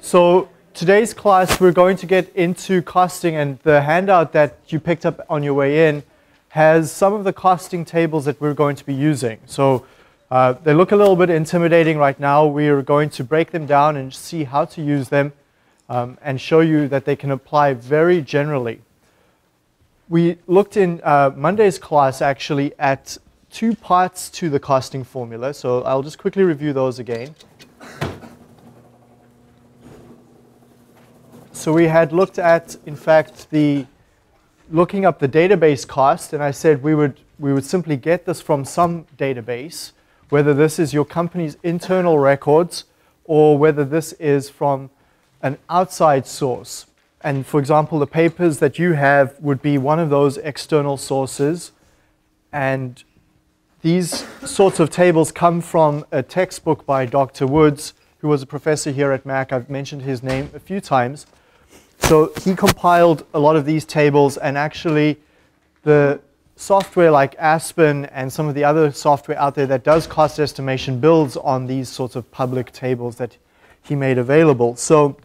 So today's class, we're going to get into costing, and the handout that you picked up on your way in has some of the costing tables that we're going to be using. So they look a little bit intimidating right now. We are going to break them down and see how to use them and show you that they can apply very generally. We looked in Monday's class actually at two parts to the costing formula, so I'll just quickly review those again. So we had looked at, in fact, looking up the database cost, and I said we would simply get this from some database, whether this is your company's internal records or whether this is from an outside source. And for example, the papers that you have would be one of those external sources. And these sorts of tables come from a textbook by Dr. Woods, who was a professor here at Mac. I've mentioned his name a few times. So he compiled a lot of these tables, and actually the software like Aspen and some of the other software out there that does cost estimation builds on these sorts of public tables that he made available. So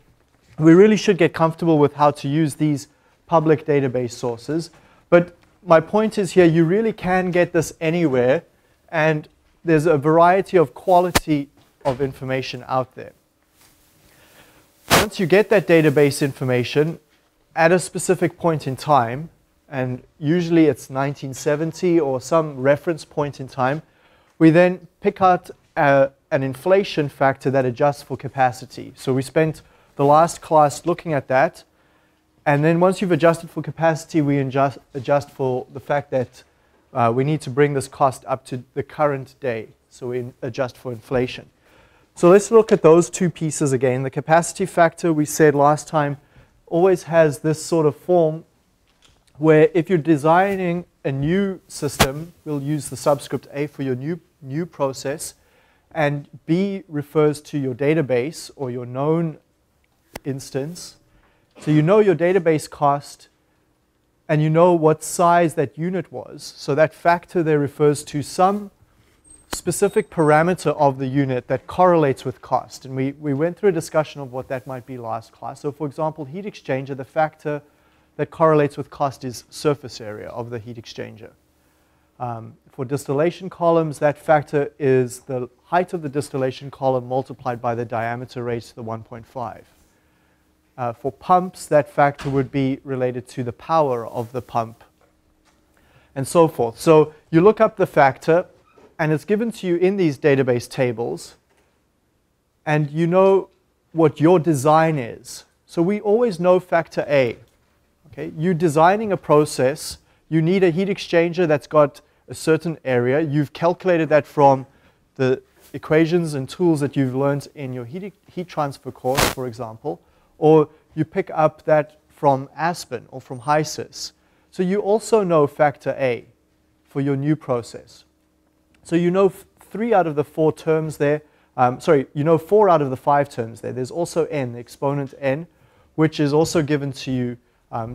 we really should get comfortable with how to use these public database sources. But my point is here, you really can get this anywhere, and there's a variety of quality of information out there. Once you get that database information at a specific point in time, and usually it's 1970 or some reference point in time, we then pick out an inflation factor that adjusts for capacity. So we spent the last class looking at that, and then once you've adjusted for capacity, we adjust for the fact that we need to bring this cost up to the current day, so we adjust for inflation. So let's look at those two pieces again. The capacity factor, we said last time, always has this sort of form where if you're designing a new system, we'll use the subscript A for your new process, and B refers to your database or your known instance. So you know your database cost, and you know what size that unit was. So that factor there refers to some specific parameter of the unit that correlates with cost. And we went through a discussion of what that might be last class. So for example, heat exchanger, the factor that correlates with cost is surface area of the heat exchanger. For distillation columns, that factor is the height of the distillation column multiplied by the diameter raised to the 1.5. For pumps, that factor would be related to the power of the pump, and so forth. So you look up the factor, and it's given to you in these database tables, and you know what your design is. So we always know factor A. Okay? You're designing a process. You need a heat exchanger that's got a certain area. You've calculated that from the equations and tools that you've learned in your heat transfer course, for example. Or you pick up that from Aspen or from HiSys. So you also know factor A for your new process. So you know four out of the five terms there. There's also N, the exponent N, which is also given to you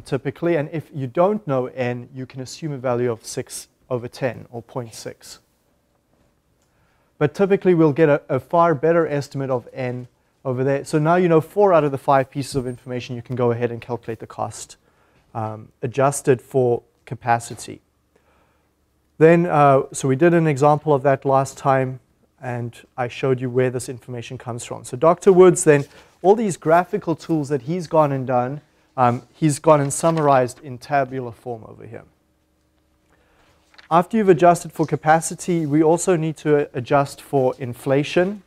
typically. And if you don't know N, you can assume a value of 6 over 10 or 0.6. But typically we'll get a far better estimate of N over there. So now you know four out of the five pieces of information. You can go ahead and calculate the cost adjusted for capacity. Then, so we did an example of that last time, and I showed you where this information comes from. So Dr. Woods then, all these graphical tools that he's gone and done, he's gone and summarized in tabular form over here. After you've adjusted for capacity, we also need to adjust for inflation.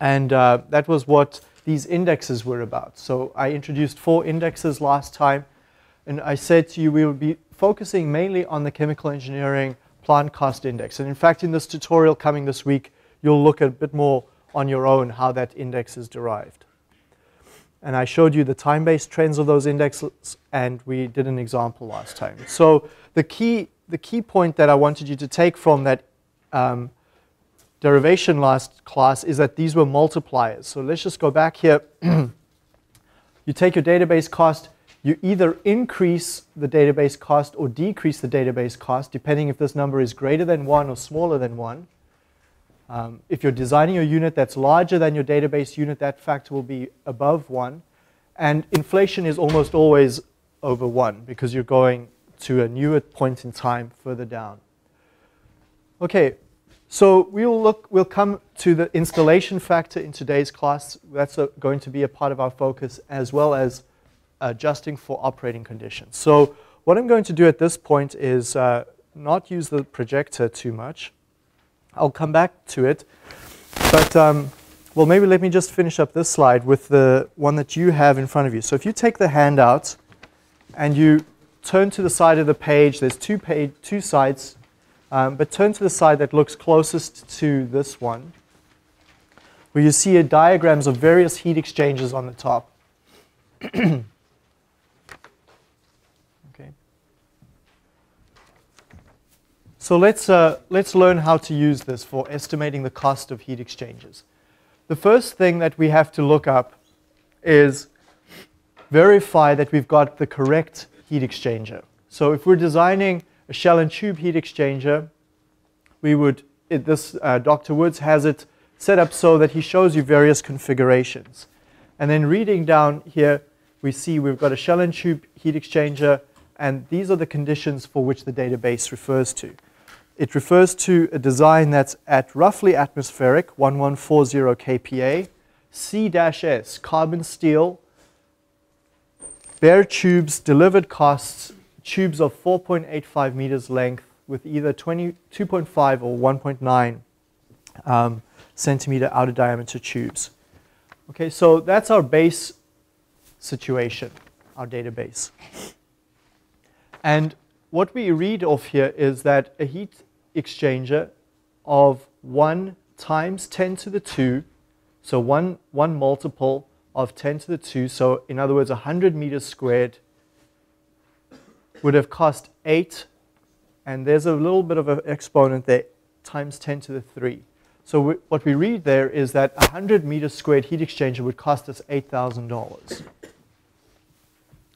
And that was what these indexes were about. So I introduced four indexes last time, and I said to you we would be focusing mainly on the chemical engineering plant cost index. And in fact, in this tutorial coming this week, you'll look a bit more on your own how that index is derived. And I showed you the time-based trends of those indexes, and we did an example last time. So the key point that I wanted you to take from that derivation last class is that these were multipliers. So let's just go back here. You take your database cost, you either increase the database cost or decrease the database cost, depending if this number is greater than 1 or smaller than 1. If you're designing a unit that's larger than your database unit, that factor will be above 1. And inflation is almost always over 1 because you're going to a newer point in time further down. Okay, so we'll come to the installation factor in today's class. That's going to be a part of our focus, as well as adjusting for operating conditions. So what I'm going to do at this point is not use the projector too much. I'll come back to it, but well, maybe let me just finish up this slide with the one that you have in front of you. So if you take the handout and you turn to the side of the page, there's two sides, but turn to the side that looks closest to this one, where you see diagrams of various heat exchangers on the top. Okay. So let's learn how to use this for estimating the cost of heat exchangers. The first thing that we have to look up is verify that we've got the correct heat exchanger. So if we're designing a shell and tube heat exchanger, we would, Dr. Woods has it set up so that he shows you various configurations. And then reading down here, we see we've got a shell and tube heat exchanger, and these are the conditions for which the database refers to. It refers to a design that's at roughly atmospheric, 1140 kPa, C-S, carbon steel, bare tubes, delivered costs, tubes of 4.85 meters length with either 2.5 or 1.9 centimeter outer diameter tubes. Okay, so that's our base situation, our database. And what we read off here is that a heat exchanger of 1 times 10 to the 2, so one multiple of 10 to the 2, so in other words 100 meters squared, would have cost 8, and there's a little bit of an exponent there, times 10 to the 3. So what we read there is that 100 meters squared heat exchanger would cost us $8,000,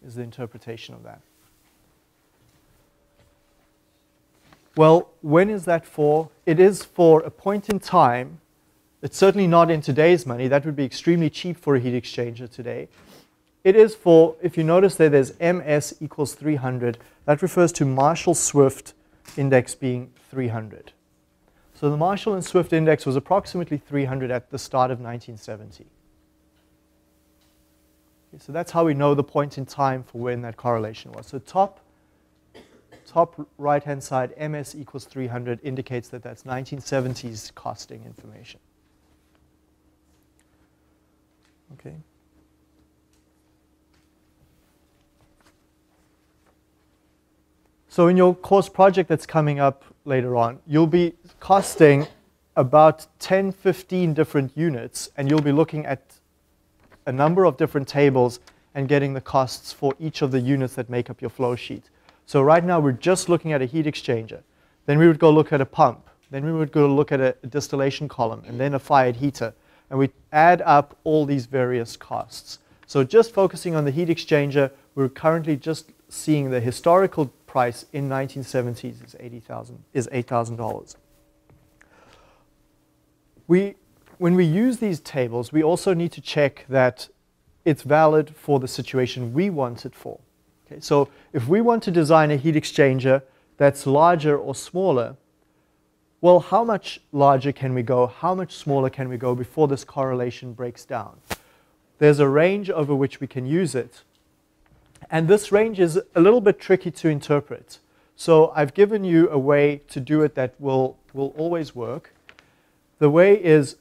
is the interpretation of that. Well, when is that for? It is for a point in time. It's certainly not in today's money. That would be extremely cheap for a heat exchanger today. It is for, if you notice there, there's MS equals 300. That refers to Marshall-Swift index being 300. So the Marshall and Swift index was approximately 300 at the start of 1970. Okay, so that's how we know the point in time for when that correlation was. So top right-hand side, MS equals 300, indicates that that's 1970s costing information. Okay. So in your course project that's coming up later on, you'll be costing about 10, 15 different units, and you'll be looking at a number of different tables and getting the costs for each of the units that make up your flow sheet. So right now we're just looking at a heat exchanger. Then we would go look at a pump. Then we would go look at a distillation column, and then a fired heater. And we add up all these various costs. So just focusing on the heat exchanger, we're currently just seeing the historical price in 1970s is $8,000. When we use these tables, we also need to check that it's valid for the situation we want it for. Okay, so if we want to design a heat exchanger that's larger or smaller, well, how much larger can we go? How much smaller can we go before this correlation breaks down? There's a range over which we can use it. And this range is a little bit tricky to interpret. So I've given you a way to do it that will always work. The way is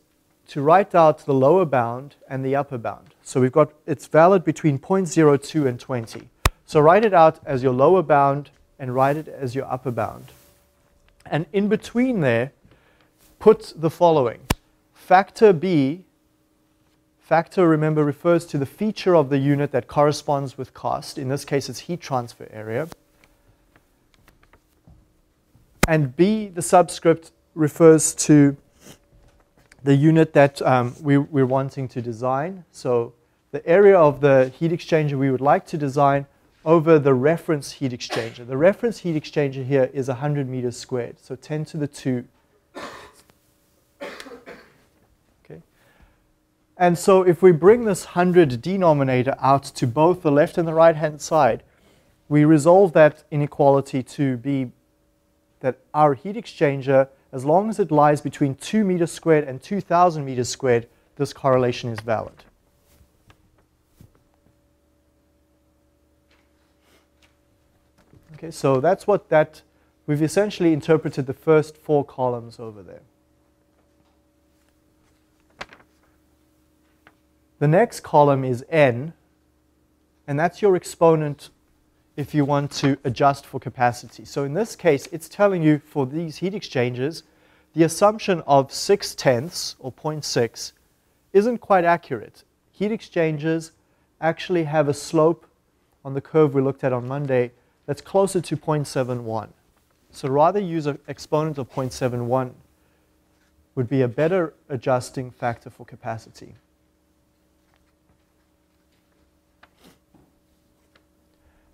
to write out the lower bound and the upper bound. So we've got, it's valid between 0.02 and 20. So write it out as your lower bound and write it as your upper bound. And in between there, put the following. Factor B, factor, remember, refers to the feature of the unit that corresponds with cost. In this case, it's heat transfer area. And B, the subscript, refers to the unit that we're wanting to design. So the area of the heat exchanger we would like to design over the reference heat exchanger. The reference heat exchanger here is 100 meters squared, so 10 to the 2 And so if we bring this 100 denominator out to both the left and the right-hand side, we resolve that inequality to be that our heat exchanger, as long as it lies between 2 meters squared and 2,000 meters squared, this correlation is valid. Okay, so that's what that, we've essentially interpreted the first 4 columns over there. The next column is N, and that's your exponent if you want to adjust for capacity. So in this case, it's telling you for these heat exchangers, the assumption of 6/10 or 0.6 isn't quite accurate. Heat exchangers actually have a slope on the curve we looked at on Monday that's closer to 0.71. So rather use an exponent of 0.71 would be a better adjusting factor for capacity.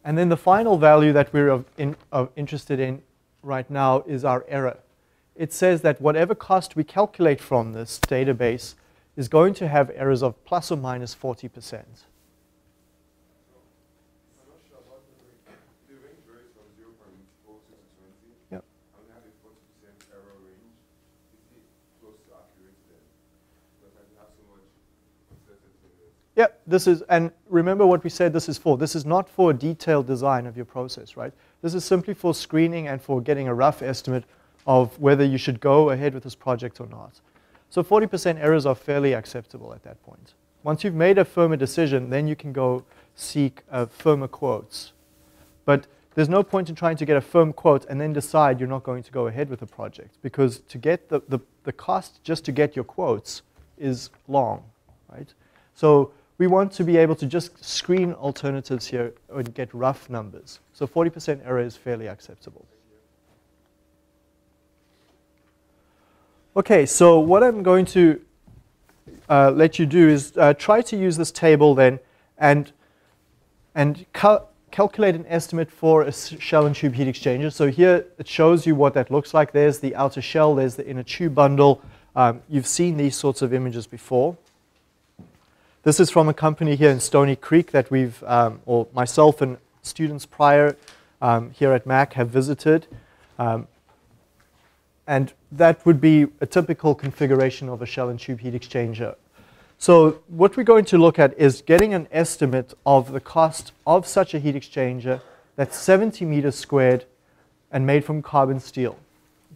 And then the final value that we're interested in right now is our error. It says that whatever cost we calculate from this database is going to have errors of plus or minus 40%. Yeah, this is, and remember what we said this is for. This is not for a detailed design of your process, right? This is simply for screening and for getting a rough estimate of whether you should go ahead with this project or not. So 40% errors are fairly acceptable at that point. Once you've made a firmer decision, then you can go seek firmer quotes. But there's no point in trying to get a firm quote and then decide you're not going to go ahead with the project, because to get the cost just to get your quotes is long, right? So we want to be able to just screen alternatives here and get rough numbers. So 40% error is fairly acceptable. Okay, so what I'm going to let you do is try to use this table then and calculate an estimate for a shell and tube heat exchanger. So here it shows you what that looks like. There's the outer shell, there's the inner tube bundle. You've seen these sorts of images before. This is from a company here in Stony Creek that we've, or myself and students prior here at Mac have visited. And that would be a typical configuration of a shell and tube heat exchanger. So what we're going to look at is getting an estimate of the cost of such a heat exchanger that's 70 meters squared and made from carbon steel.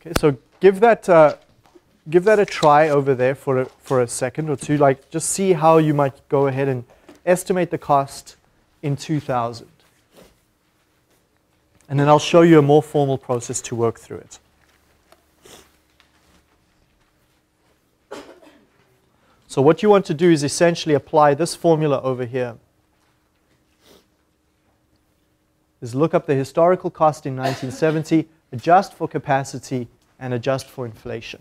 Okay, so give that a try over there for a second or two, like just see how you might go ahead and estimate the cost in 2000. And then I'll show you a more formal process to work through it. So what you want to do is essentially apply this formula over here. Is look up the historical cost in 1970, adjust for capacity, and adjust for inflation.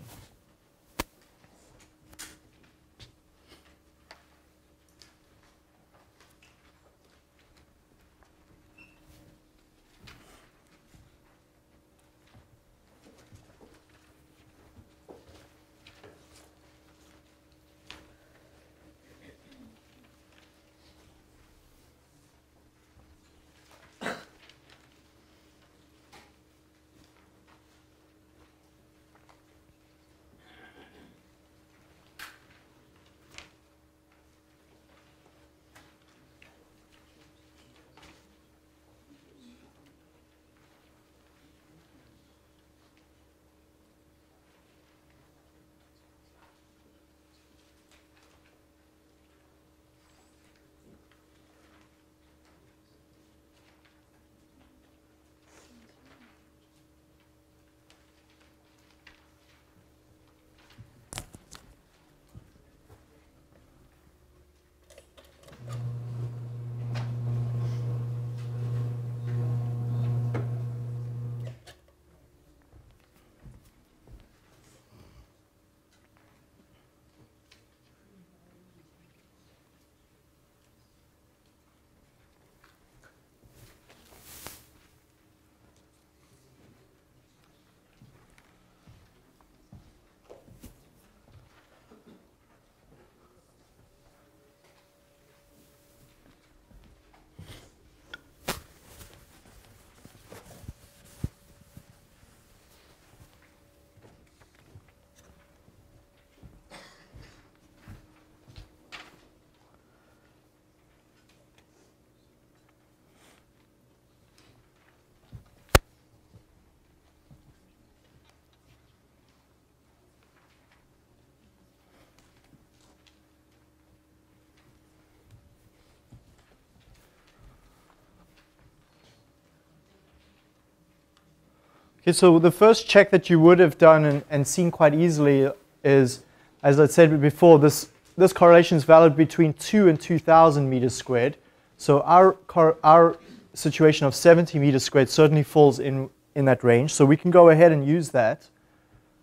Okay, so the first check that you would have done and seen quite easily is, as I said before, this correlation is valid between 2 and 2,000 meters squared. So our situation of 70 meters squared certainly falls in that range. So we can go ahead and use that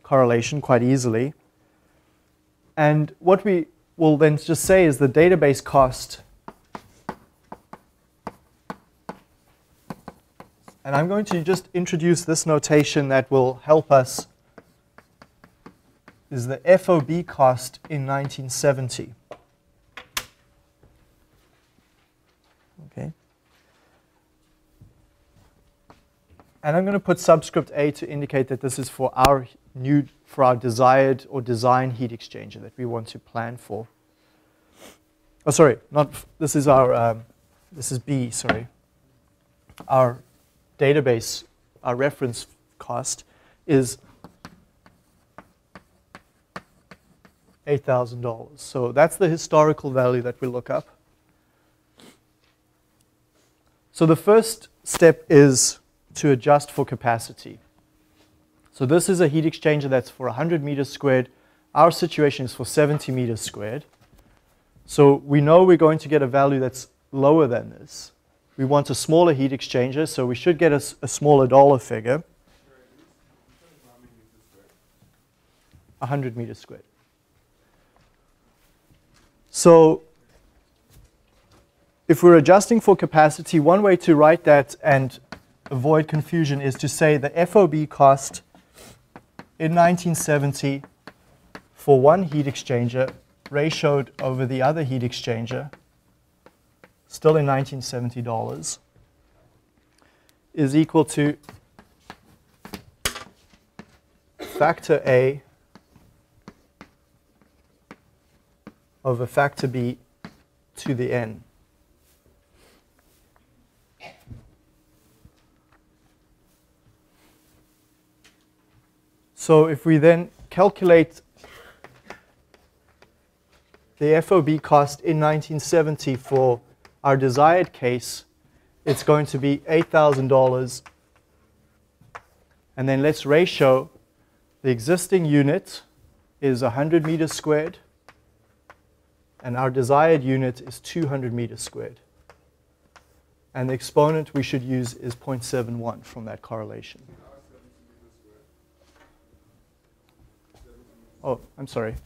correlation quite easily. And what we will then just say is the database cost. And I'm going to just introduce this notation that will help us, is the FOB cost in 1970. Okay. And I'm going to put subscript A to indicate that this is for our new, for our desired or design heat exchanger that we want to plan for. Oh, sorry, not this is our this is B. Sorry, our database, our reference cost is $8,000. So that's the historical value that we look up. So the first step is to adjust for capacity. So this is a heat exchanger that's for 100 meters squared. Our situation is for 70 meters squared. So we know we're going to get a value that's lower than this. We want a smaller heat exchanger, so we should get a smaller dollar figure. 100 meters squared. So if we're adjusting for capacity, one way to write that and avoid confusion is to say the FOB cost in 1970 for one heat exchanger ratioed over the other heat exchanger, still in 1970 dollars, is equal to factor A over factor B to the n. So if we then calculate the FOB cost in 1970 for our desired case, it's going to be $8,000. And then let's ratio the existing unit is 100 meters squared, and our desired unit is 200 meters squared. And the exponent we should use is 0.71 from that correlation. Oh, I'm sorry.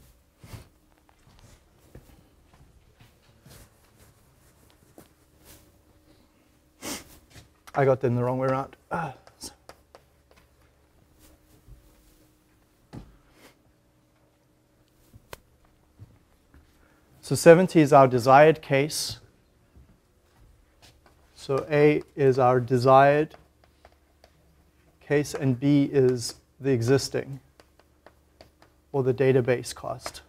I got them the wrong way around. So 70 is our desired case. So A is our desired case, and B is the existing, or the database cost.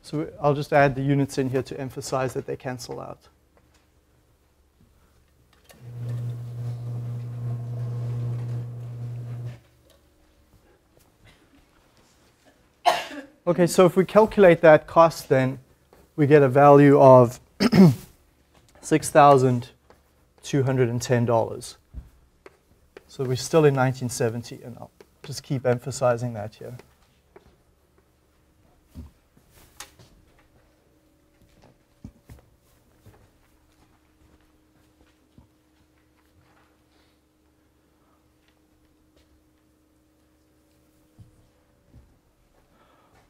So I'll just add the units in here to emphasize that they cancel out. Okay, so if we calculate that cost, then we get a value of $6,210. So we're still in 1970, and I'll just keep emphasizing that here.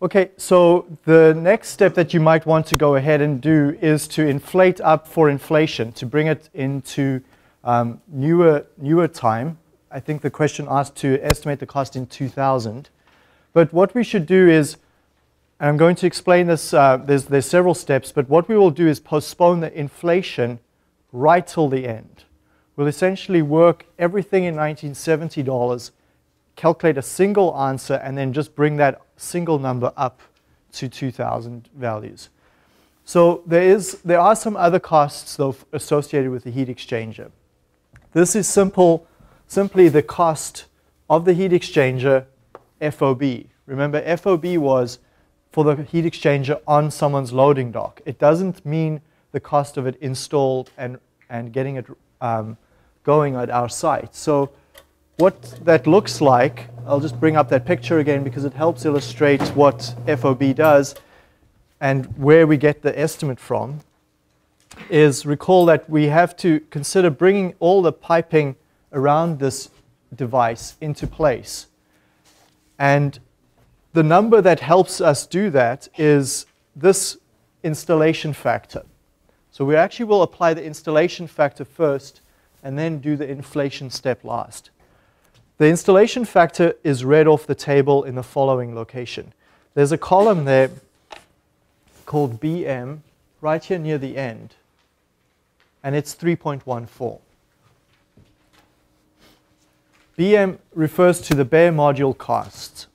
Okay, so the next step that you might want to go ahead and do is to inflate up for inflation, to bring it into newer time. I think the question asked to estimate the cost in 2000. But what we should do is, and I'm going to explain this, there's several steps, but what we will do is postpone the inflation right till the end. We'll essentially work everything in 1970 dollars, calculate a single answer, and then just bring that single number up to 2,000 values. So there are some other costs, though, associated with the heat exchanger. This is simply the cost of the heat exchanger FOB. Remember, FOB was for the heat exchanger on someone's loading dock. It doesn't mean the cost of it installed and getting it going at our site. So what that looks like, I'll just bring up that picture again because it helps illustrate what FOB does and where we get the estimate from, is recall that we have to consider bringing all the piping around this device into place. And the number that helps us do that is this installation factor. So we actually will apply the installation factor first and then do the inflation step last. The installation factor is read off the table in the following location. There's a column there called BM right here near the end, and it's 3.14. BM refers to the bare module cost.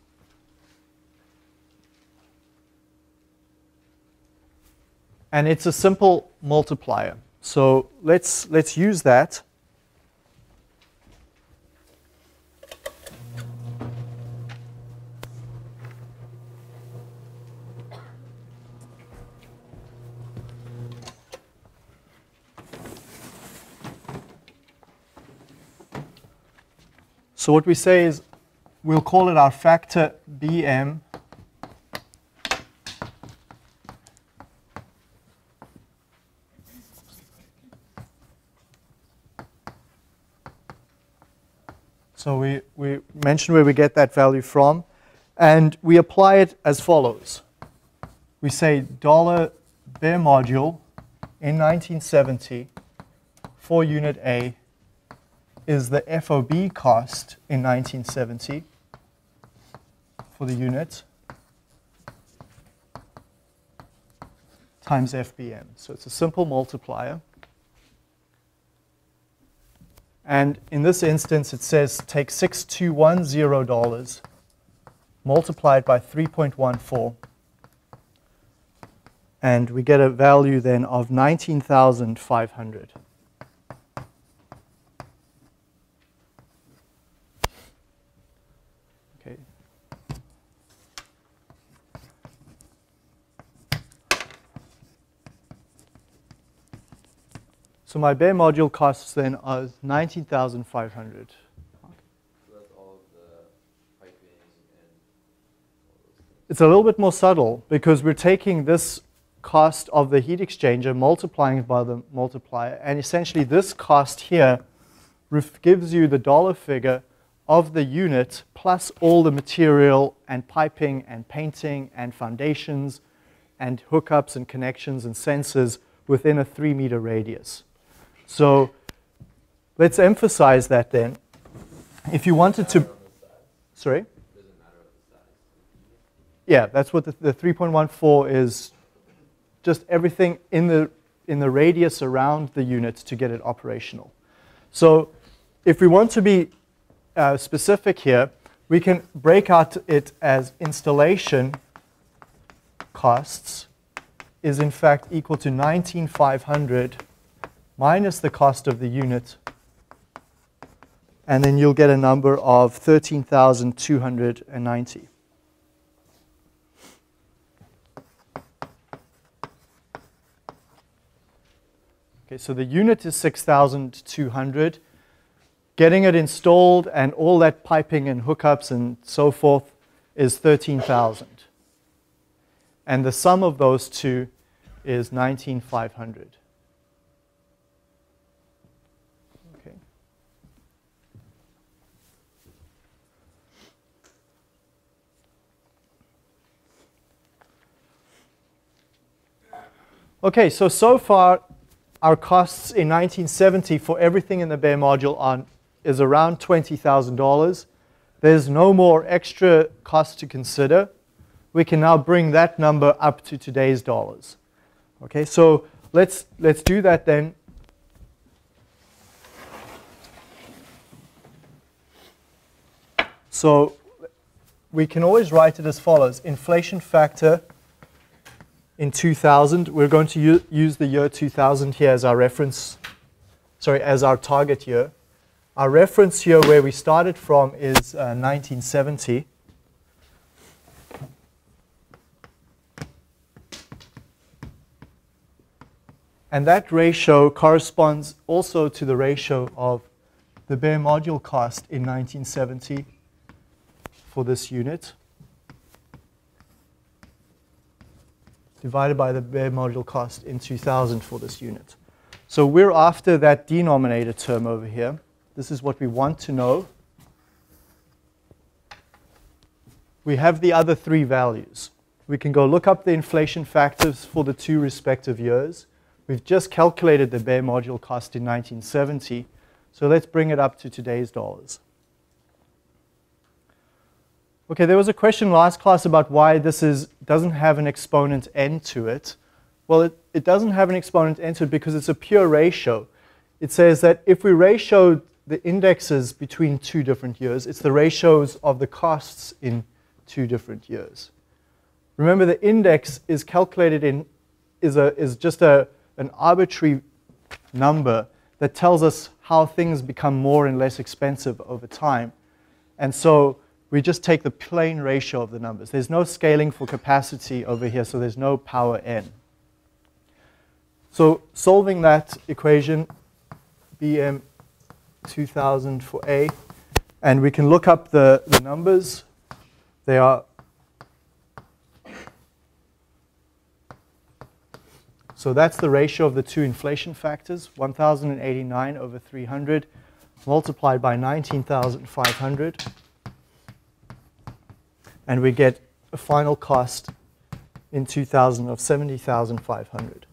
And it's a simple multiplier. So let's use that. So what we say is we'll call it our factor BM . So we mention where we get that value from, and we apply it as follows. We say $ bare module in 1970 for unit A is the FOB cost in 1970 for the unit times FBM. So it's a simple multiplier. And in this instance, it says take $6,210 multiplied by 3.14. And we get a value then of 19,500. Okay. So my bare module costs then are 19,500. So that's all of the piping and all those things. It's a little bit more subtle because we're taking this cost of the heat exchanger, multiplying it by the multiplier, and essentially this cost here gives you the dollar figure of the unit plus all the material and piping and painting and foundations and hookups and connections and sensors within a 3-meter radius. So let's emphasize that then. If you wanted to, sorry? Yeah, that's what the 3.14 is, just everything in the radius around the unit to get it operational. So if we want to be specific here, we can break out it as installation costs is in fact equal to 19,500 minus the cost of the unit, and then you'll get a number of 13,290. Okay, so the unit is 6,200. Getting it installed and all that piping and hookups and so forth is 13,000. And the sum of those two is 19,500. Okay, so far our costs in 1970 for everything in the bare module is around $20,000. There's no more extra cost to consider. We can now bring that number up to today's dollars. Okay, so let's do that then. So we can always write it as follows: inflation factor in 2000, we're going to use the year 2000 here as our reference, sorry, as our target year. Our reference year where we started from is 1970. And that ratio corresponds also to the ratio of the bare module cost in 1970 for this unit divided by the bare module cost in 2000 for this unit. So we're after that denominator term over here. This is what we want to know. We have the other three values. We can go look up the inflation factors for the two respective years. We've just calculated the bare module cost in 1970, so let's bring it up to today's dollars. Okay, there was a question last class about why this doesn't have an exponent n to it. Well, it doesn't have an exponent n to it because it's a pure ratio. It says that if we ratioed the indexes between two different years, it's the ratios of the costs in two different years. Remember, the index is calculated in, is just an arbitrary number that tells us how things become more and less expensive over time. And so we just take the plain ratio of the numbers. There's no scaling for capacity over here, so there's no power n. So solving that equation, BM 2000 for A, and we can look up the numbers. They are, so that's the ratio of the two inflation factors, 1,089 over 300 multiplied by 19,500. And we get a final cost in 2000 of 70,500.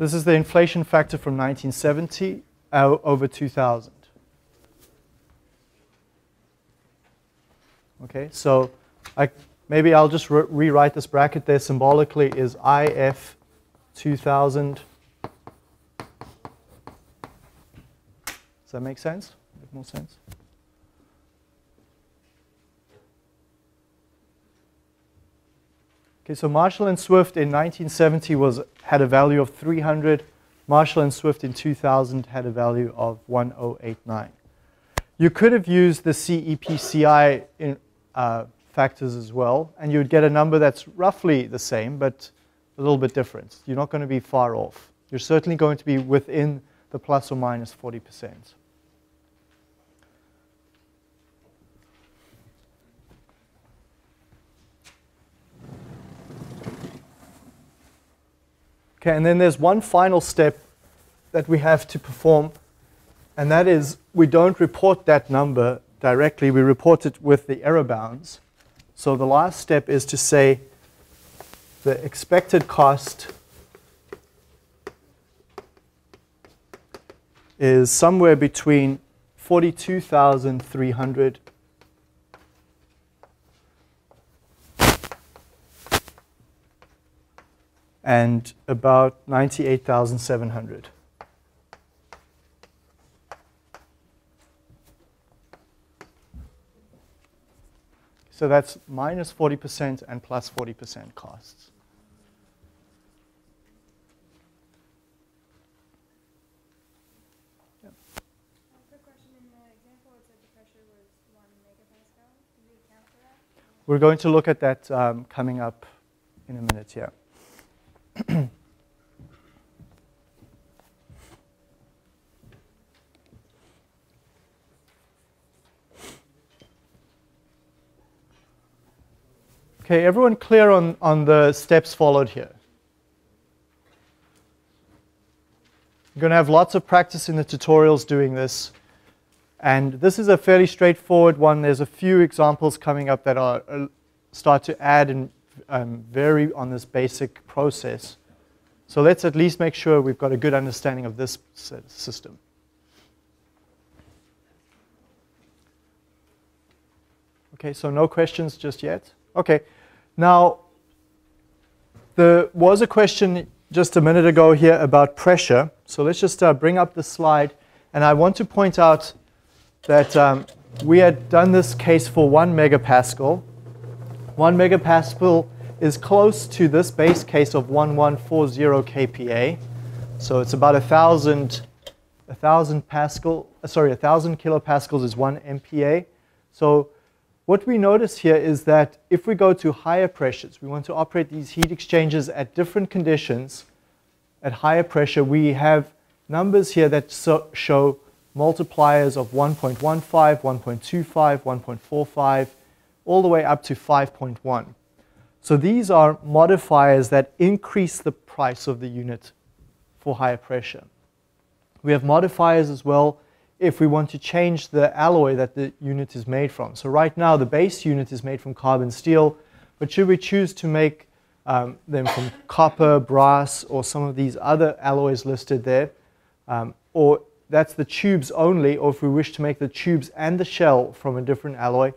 This is the inflation factor from 1970 over 2000. Okay, so maybe I'll just rewrite this bracket there symbolically is IF 2000. Does that make sense? Make more sense? Okay, so Marshall and Swift in 1970 had a value of 300. Marshall and Swift in 2000 had a value of 1089. You could have used the CEPCI factors as well, and you would get a number that's roughly the same, but a little bit different. You're not going to be far off. You're certainly going to be within the plus or minus 40%. Okay, and then there's one final step that we have to perform, and that is we don't report that number directly. We report it with the error bounds. So the last step is to say the expected cost is somewhere between 42,300 and about 98,700. So that's minus 40% and plus 40% costs. Yep. Quick question, in the example it said the pressure was 1 MPa. Did you account for that? We're going to look at that coming up in a minute, yeah. Okay, everyone clear on the steps followed here? You're going to have lots of practice in the tutorials doing this. And this is a fairly straightforward one. There's a few examples coming up that are start to add and vary on this basic process. So let's at least make sure we've got a good understanding of this system. Okay, so no questions just yet. Okay, now There was a question just a minute ago here about pressure. So let's just bring up the slide. And I want to point out that we had done this case for 1 megapascal. 1 megapascal is close to this base case of 1140 kPa. So it's about 1,000 kilopascals is 1 MPa. So what we notice here is that if we go to higher pressures, we want to operate these heat exchangers at different conditions. At higher pressure, we have numbers here that show multipliers of 1.15, 1.25, 1.45, all the way up to 5.1. So these are modifiers that increase the price of the unit for higher pressure. We have modifiers as well if we want to change the alloy that the unit is made from. So right now the base unit is made from carbon steel, but should we choose to make them from copper, brass, or some of these other alloys listed there, or that's the tubes only, or if we wish to make the tubes and the shell from a different alloy,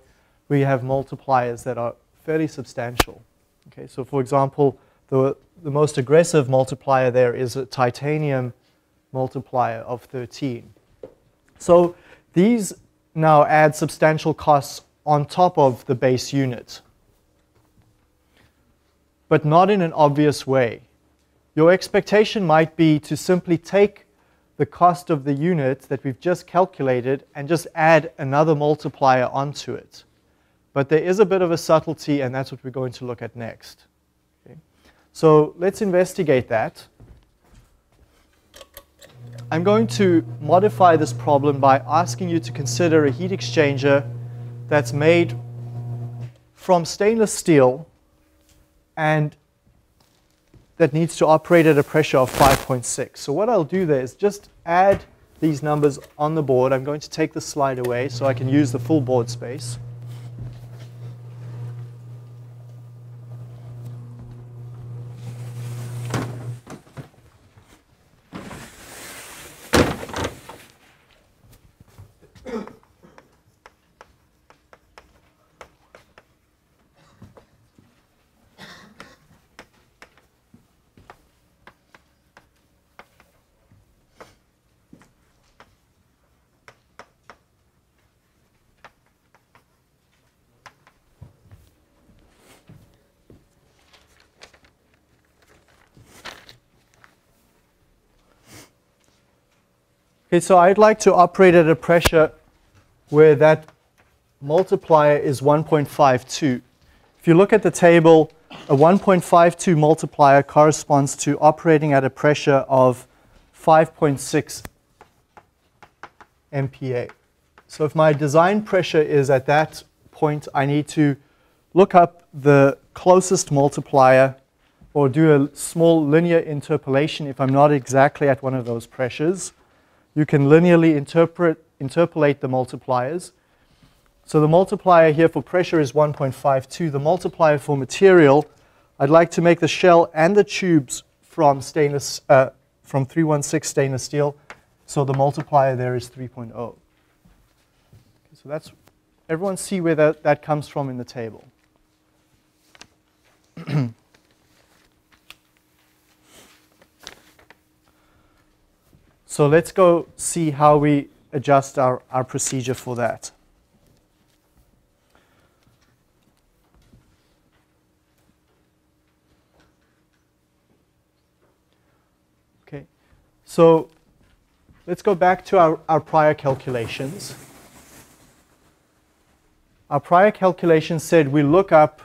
we have multipliers that are fairly substantial. Okay, so for example, the most aggressive multiplier there is a titanium multiplier of 13. So these now add substantial costs on top of the base unit, but not in an obvious way. Your expectation might be to simply take the cost of the unit that we've just calculated and just add another multiplier onto it. But there is a bit of a subtlety, and that's what we're going to look at next. Okay. So let's investigate that. I'm going to modify this problem by asking you to consider a heat exchanger that's made from stainless steel and that needs to operate at a pressure of 5.6. So what I'll do there is just add these numbers on the board. I'm going to take the slide away so I can use the full board space. Okay, so I'd like to operate at a pressure where that multiplier is 1.52. If you look at the table, a 1.52 multiplier corresponds to operating at a pressure of 5.6 MPa. So if my design pressure is at that point, I need to look up the closest multiplier or do a small linear interpolation if I'm not exactly at one of those pressures. You can linearly interpolate the multipliers. So the multiplier here for pressure is 1.52. The multiplier for material, I'd like to make the shell and the tubes from stainless, from 316 stainless steel. So the multiplier there is 3.0. Okay, so that's, everyone see where that comes from in the table. So let's go see how we adjust our procedure for that. Okay, so let's go back to our prior calculations. Our prior calculations said we look up,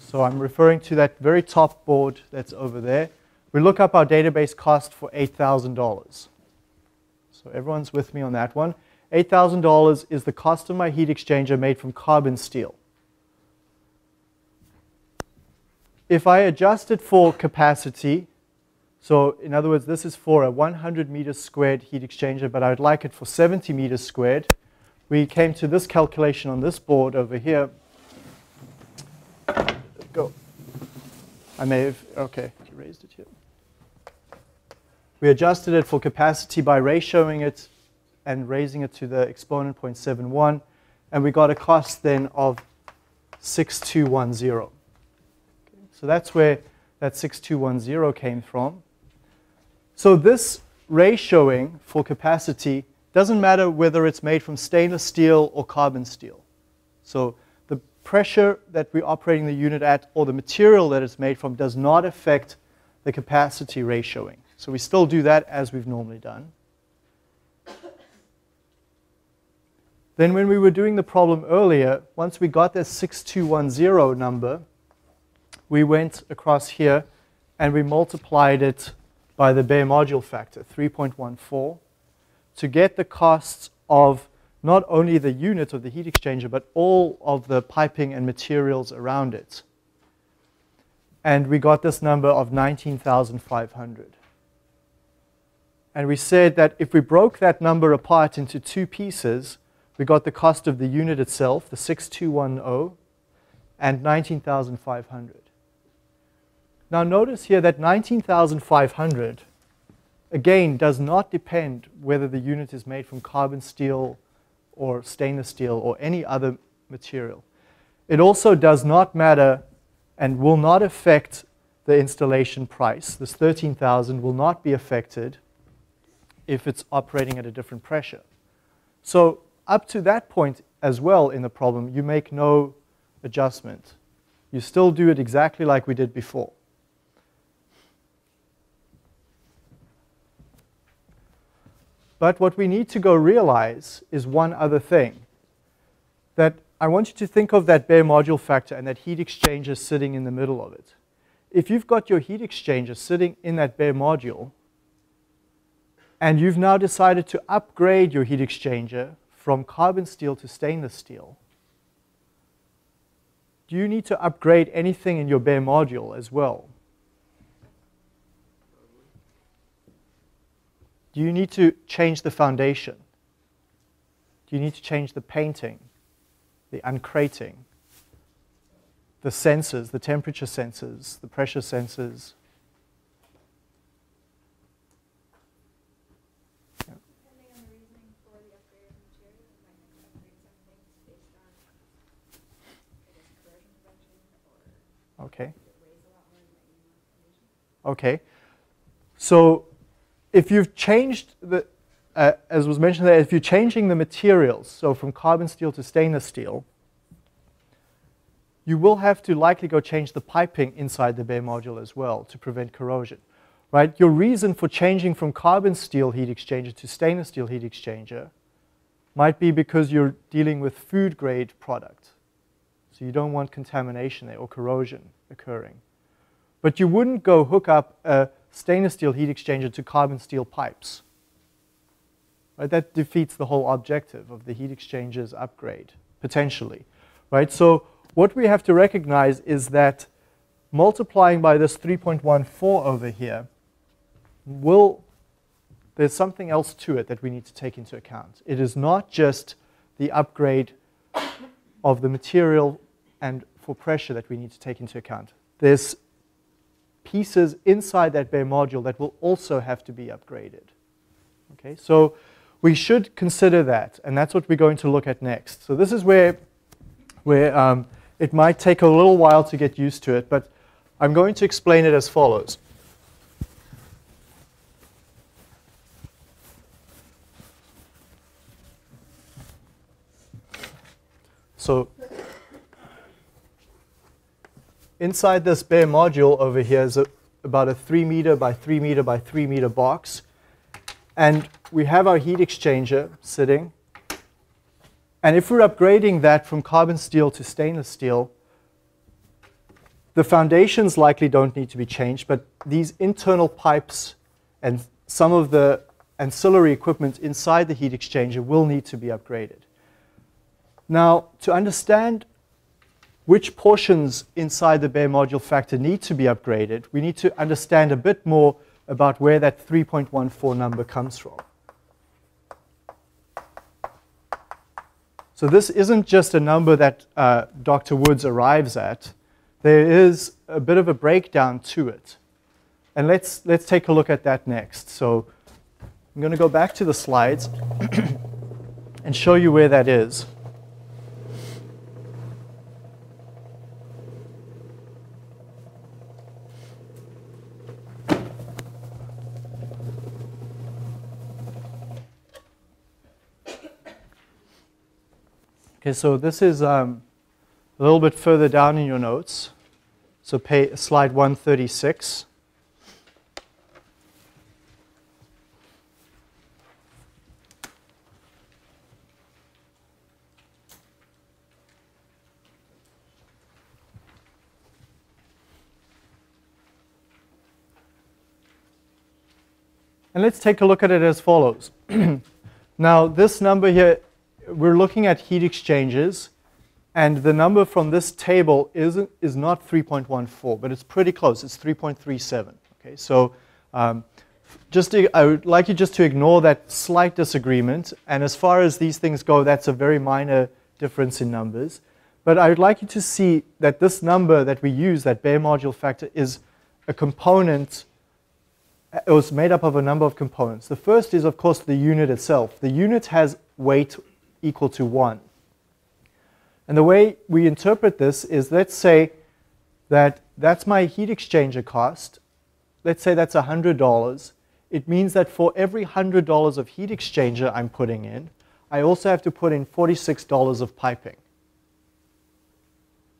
so I'm referring to that very top board that's over there. We look up our database cost for $8,000. So everyone's with me on that one. $8,000 is the cost of my heat exchanger made from carbon steel. If I adjust it for capacity, so in other words, this is for a 100 meters squared heat exchanger, but I would like it for 70 meters squared. We came to this calculation on this board over here. Go. I may have, okay, raised it here. We adjusted it for capacity by ratioing it and raising it to the exponent 0.71, and we got a cost then of 6210. So that's where that 6210 came from. So this ratioing for capacity doesn't matter whether it's made from stainless steel or carbon steel. So the pressure that we're operating the unit at or the material that it's made from does not affect the capacity ratioing. So we still do that as we've normally done. Then when we were doing the problem earlier, once we got this 6210 number, we went across here and we multiplied it by the bare module factor, 3.14, to get the costs of not only the unit of the heat exchanger, but all of the piping and materials around it. And we got this number of 19,500. And we said that if we broke that number apart into two pieces, we got the cost of the unit itself, the 6210, and 19,500. Now notice here that 19,500, again, does not depend whether the unit is made from carbon steel or stainless steel or any other material. It also does not matter and will not affect the installation price. This 13,000 will not be affected if it's operating at a different pressure. So up to that point as well in the problem, you make no adjustment. You still do it exactly like we did before. But what we need to go realize is one other thing, that I want you to think of that bare module factor and that heat exchanger sitting in the middle of it. If you've got your heat exchanger sitting in that bare module, and you've now decided to upgrade your heat exchanger from carbon steel to stainless steel, do you need to upgrade anything in your bare module as well? Do you need to change the foundation? Do you need to change the painting, the uncrating, the sensors, the temperature sensors, the pressure sensors? Yeah. Depending on the reasoning for the upgrade of the material, you might have to upgrade some things based on, I guess, corrosion prevention or okay. Raise a lot more than that. Okay. So if you've changed, as was mentioned there, if you're changing the materials, so from carbon steel to stainless steel, you will have to likely go change the piping inside the bare module as well to prevent corrosion, right? Your reason for changing from carbon steel heat exchanger to stainless steel heat exchanger might be because you're dealing with food grade product. So you don't want contamination there or corrosion occurring. But you wouldn't go hook up a stainless steel heat exchanger to carbon steel pipes. Right? That defeats the whole objective of the heat exchanger's upgrade, potentially. Right? So what we have to recognize is that multiplying by this 3.14 over here, there's something else to it that we need to take into account. It is not just the upgrade of the material and for pressure that we need to take into account. There's pieces inside that bare module that will also have to be upgraded. Okay, so we should consider that, and that's what we're going to look at next. So this is where it might take a little while to get used to it, but I'm going to explain it as follows. So inside this bare module over here is about a 3 meter by 3 meter by 3 meter box. And we have our heat exchanger sitting. And if we're upgrading that from carbon steel to stainless steel, the foundations likely don't need to be changed, but these internal pipes and some of the ancillary equipment inside the heat exchanger will need to be upgraded. Now, to understand which portions inside the bare module factor need to be upgraded, we need to understand a bit more about where that 3.14 number comes from. So this isn't just a number that Dr. Woods arrives at. There is a bit of a breakdown to it. And let's take a look at that next. So I'm going to go back to the slides and show you where that is. Okay, so this is a little bit further down in your notes. So slide 136. And let's take a look at it as follows. Now, this number here, we're looking at heat exchangers, and the number from this table is not 3.14, but it's pretty close. It's 3.37. Okay, so I would like you just to ignore that slight disagreement. And as far as these things go, that's a very minor difference in numbers. But I would like you to see that this number that we use, that bare module factor, is a component. It was made up of a number of components. The first is, of course, the unit itself. The unit has weight equal to 1. And the way we interpret this is, let's say that that's my heat exchanger cost. Let's say that's $100. It means that for every $100 of heat exchanger I'm putting in, I also have to put in $46 of piping.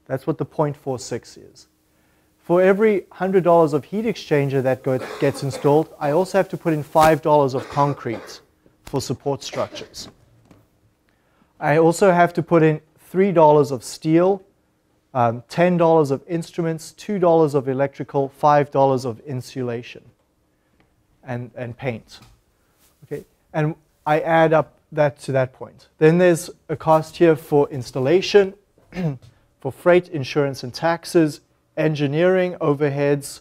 That's what the 0.46 is. For every $100 of heat exchanger that gets installed, I also have to put in $5 of concrete for support structures. I also have to put in $3 of steel, $10 of instruments, $2 of electrical, $5 of insulation and paint. Okay? And I add up that to that point. Then there's a cost here for installation, for freight, insurance, and taxes, engineering, overheads,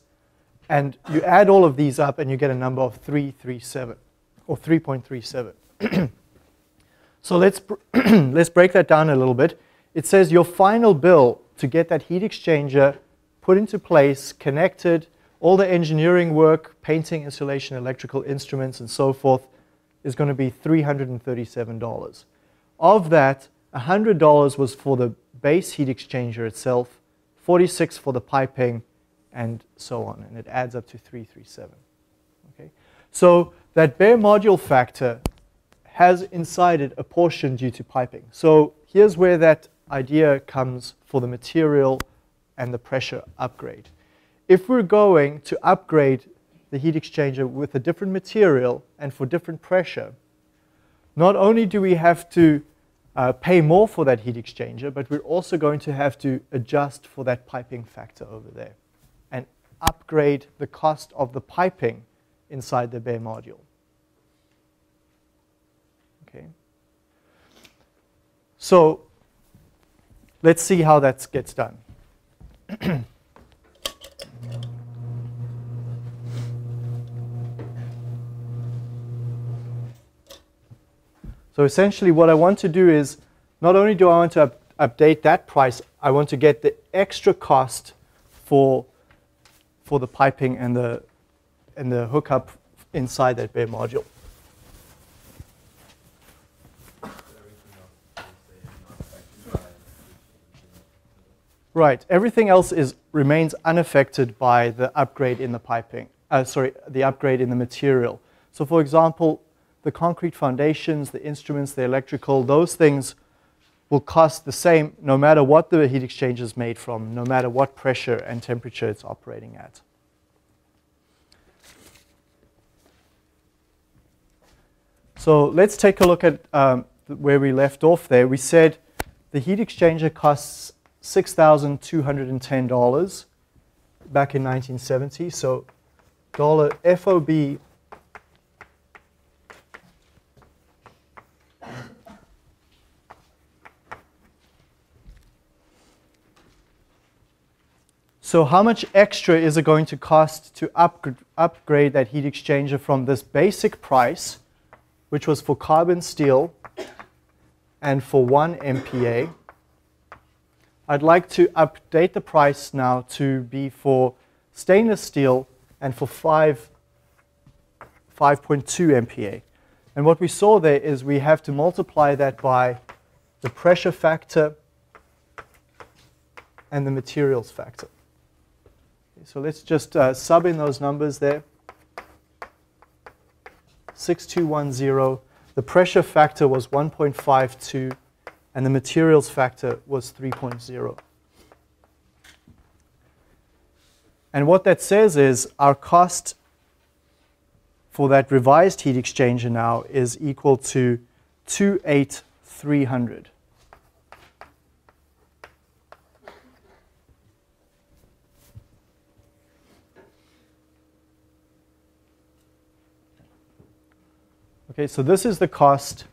and you add all of these up and you get a number of 337 or 3.37. So let's break that down a little bit. It says your final bill to get that heat exchanger put into place, connected, all the engineering work, painting, insulation, electrical instruments, and so forth, is going to be $337. Of that, $100 was for the base heat exchanger itself, 46 for the piping, and so on, and it adds up to 337. Okay? So that bare module factor has inside it a portion due to piping. So here's where that idea comes for the material and the pressure upgrade. If we're going to upgrade the heat exchanger with a different material and for different pressure, not only do we have to pay more for that heat exchanger, but we're also going to have to adjust for that piping factor over there and upgrade the cost of the piping inside the bare module. Okay. So let's see how that gets done. So essentially what I want to do is, not only do I want to update that price, I want to get the extra cost for the piping and the hookup inside that bare module. Right, everything else remains unaffected by the upgrade in the piping, the upgrade in the material. So for example, the concrete foundations, the instruments, the electrical, those things will cost the same no matter what the heat exchanger is made from, no matter what pressure and temperature it's operating at. So let's take a look at where we left off there. We said the heat exchanger costs $6,210 back in 1970. So $FOB . So how much extra is it going to cost to upgrade that heat exchanger from this basic price, which was for carbon steel and for 1 MPa? I'd like to update the price now to be for stainless steel and for 5.2 MPa. And what we saw there is we have to multiply that by the pressure factor and the materials factor. So let's just sub in those numbers there. 6210. The pressure factor was 1.52 and the materials factor was 3.0. And what that says is our cost for that revised heat exchanger now is equal to 28300. Okay, so this is the cost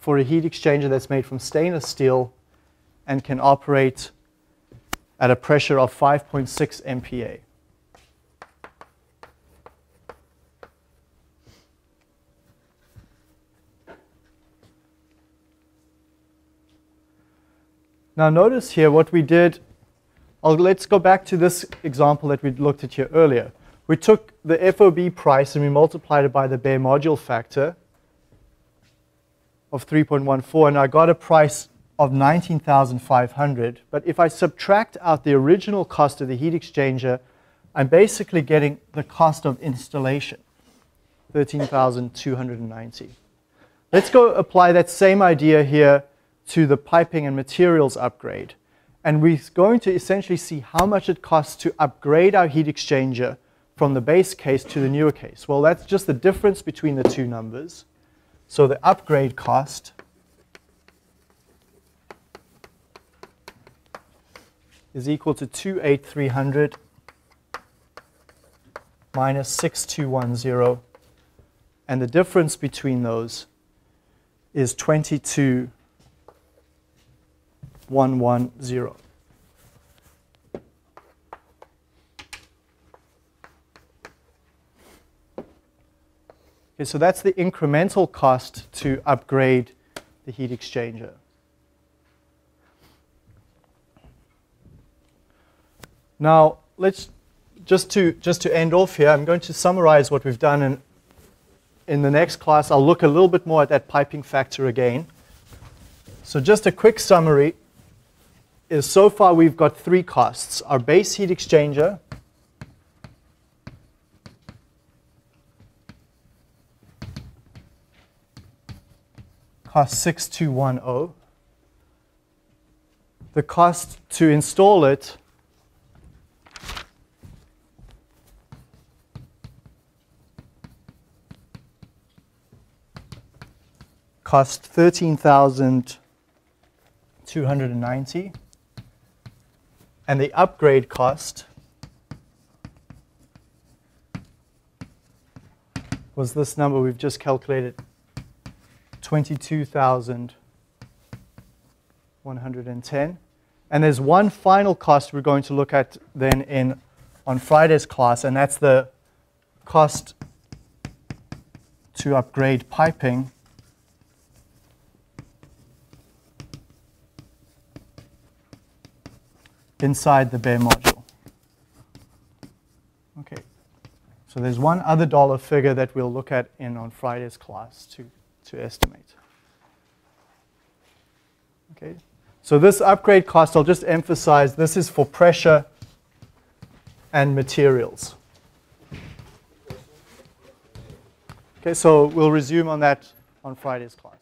for a heat exchanger that's made from stainless steel and can operate at a pressure of 5.6 MPa. Now notice here what we did, let's go back to this example that we looked at here earlier. We took the FOB price and we multiplied it by the bare module factor of 3.14, and I got a price of 19,500. But if I subtract out the original cost of the heat exchanger, I'm basically getting the cost of installation, 13,290. Let's go apply that same idea here to the piping and materials upgrade. And we're going to essentially see how much it costs to upgrade our heat exchanger from the base case to the newer case. Well, that's just the difference between the two numbers. So the upgrade cost is equal to 28300 minus 6210. And the difference between those is 22,110. Okay, so that's the incremental cost to upgrade the heat exchanger. Now, let's just to end off here, I'm going to summarize what we've done, and in the next class I'll look a little bit more at that piping factor again. So just a quick summary is, so far we've got three costs: our base heat exchanger, cost 6210, the cost to install it, cost 13,290, and the upgrade cost was this number we've just calculated, 22,110. And there's one final cost we're going to look at then on Friday's class, and that's the cost to upgrade piping, inside the bare module. Okay, so there's one other dollar figure that we'll look at on Friday's class to estimate. Okay, so this upgrade cost, I'll just emphasize, this is for pressure and materials. Okay, so we'll resume on that on Friday's class.